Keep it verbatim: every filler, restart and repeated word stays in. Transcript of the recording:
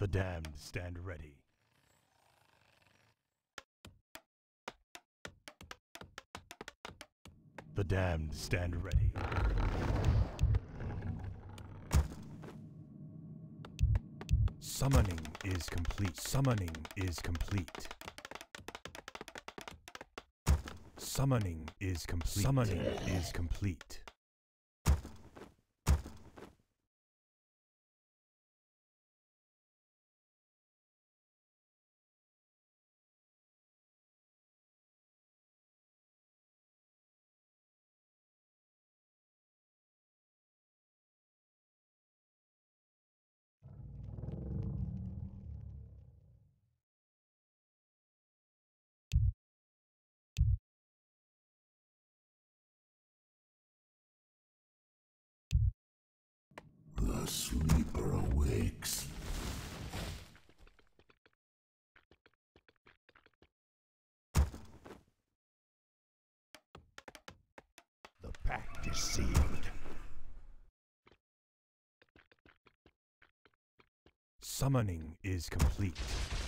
The damned stand ready. The damned stand ready. Summoning is complete. Summoning is complete. Summoning is complete. Summoning is complete. The sleeper awakes. The pact is sealed. Summoning is complete.